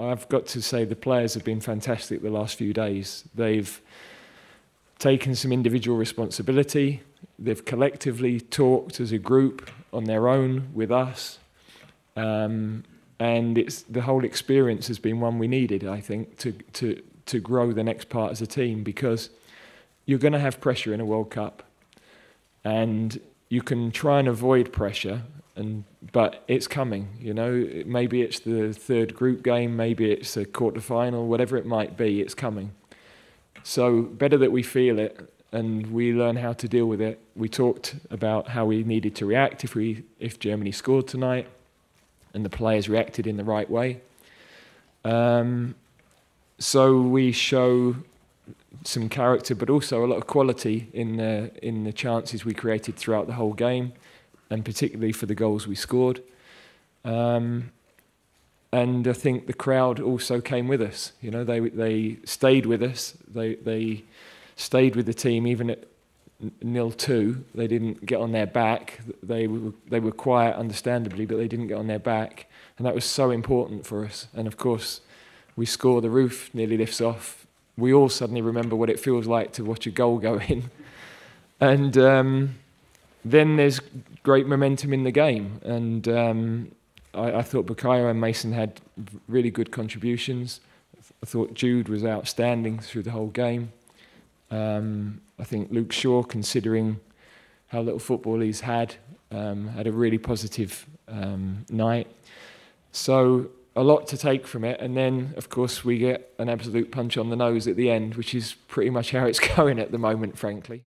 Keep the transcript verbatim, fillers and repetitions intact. I've got to say the players have been fantastic the last few days. They've taken some individual responsibility. They've collectively talked as a group on their own with us. Um, and it's, the whole experience has been one we needed, I think, to, to, to grow the next part as a team, because you're going to have pressure in a World Cup. And you can try and avoid pressure, and but it's coming, you know. Maybe it's the third group game, maybe it's a quarter-final, whatever it might be, it's coming. So better that we feel it and we learn how to deal with it. We talked about how we needed to react if, we, if Germany scored tonight, and the players reacted in the right way. Um, so we show some character, but also a lot of quality in the, in the chances we created throughout the whole game, and particularly for the goals we scored. Um, and I think the crowd also came with us. You know, they, they stayed with us. They, they stayed with the team even at nil two. They didn't get on their back. They were, they were quiet, understandably, but they didn't get on their back. And that was so important for us. And of course, we score, the roof nearly lifts off. We all suddenly remember what it feels like to watch a goal go in. And um, then there's great momentum in the game. And um, I, I thought Bukayo and Mason had really good contributions. I thought Jude was outstanding through the whole game. Um, I think Luke Shaw, considering how little football he's had, um, had a really positive um, night. So a lot to take from it, and then of course we get an absolute punch on the nose at the end, which is pretty much how it's going at the moment, frankly.